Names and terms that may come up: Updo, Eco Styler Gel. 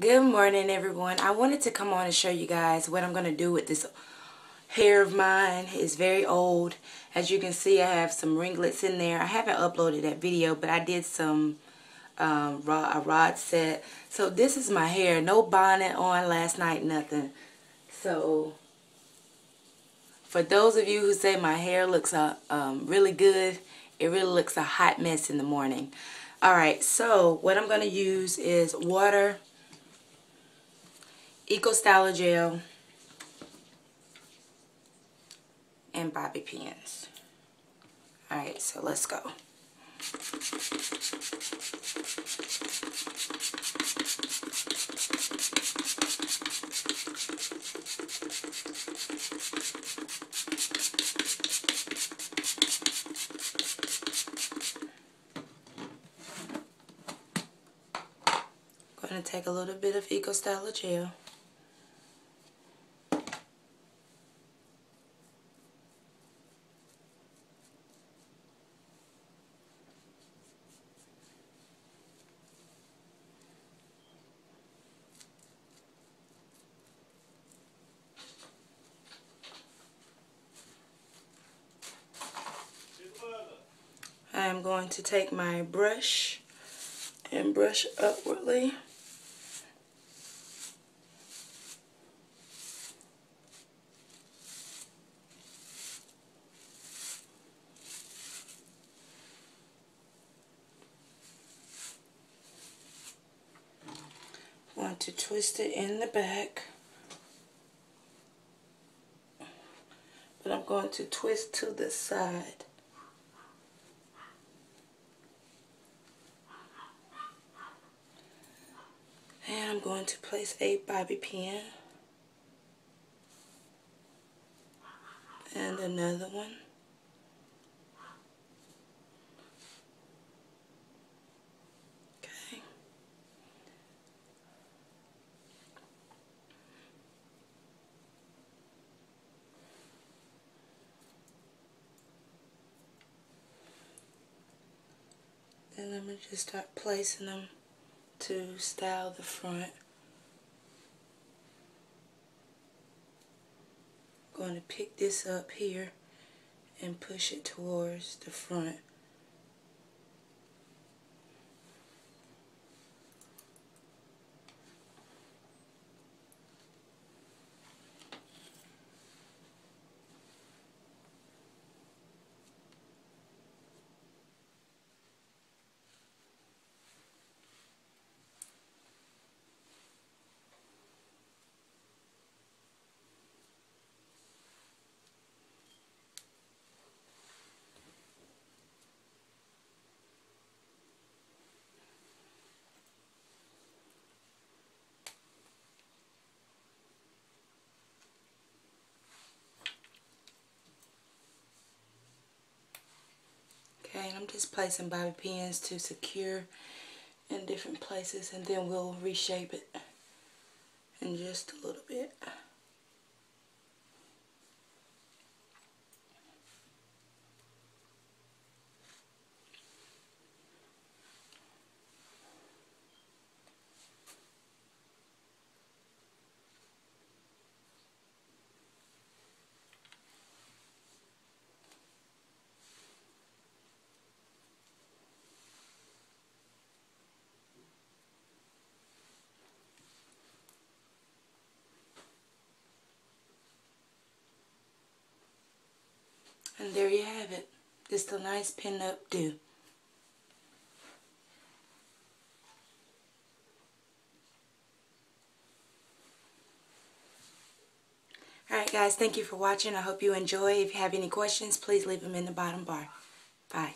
Good morning, everyone. I wanted to come on and show you guys what I'm going to do with this hair of mine. It's very old. As you can see, I have some ringlets in there. I haven't uploaded that video, but I did some a rod set. So this is my hair. No bonnet on last night, nothing. So for those of you who say my hair looks really good, it really looks a hot mess in the morning. Alright, so what I'm going to use is water, Eco Styler Gel, and bobby pins. Alright, so let's go. I'm going to take a little bit of Eco Styler Gel. I'm going to take my brush and brush upwardly. I want to twist it in the back, but I'm going to twist to the side. And I'm going to place a bobby pin and another one. Okay. Then I'm going to just start placing them to style the front. I'm going to pick this up here and push it towards the front. And I'm just placing bobby pins to secure in different places, and then we'll reshape it in just a little bit. And there you have it. This is a nice pin-up do. Alright guys, thank you for watching. I hope you enjoy. If you have any questions, please leave them in the bottom bar. Bye.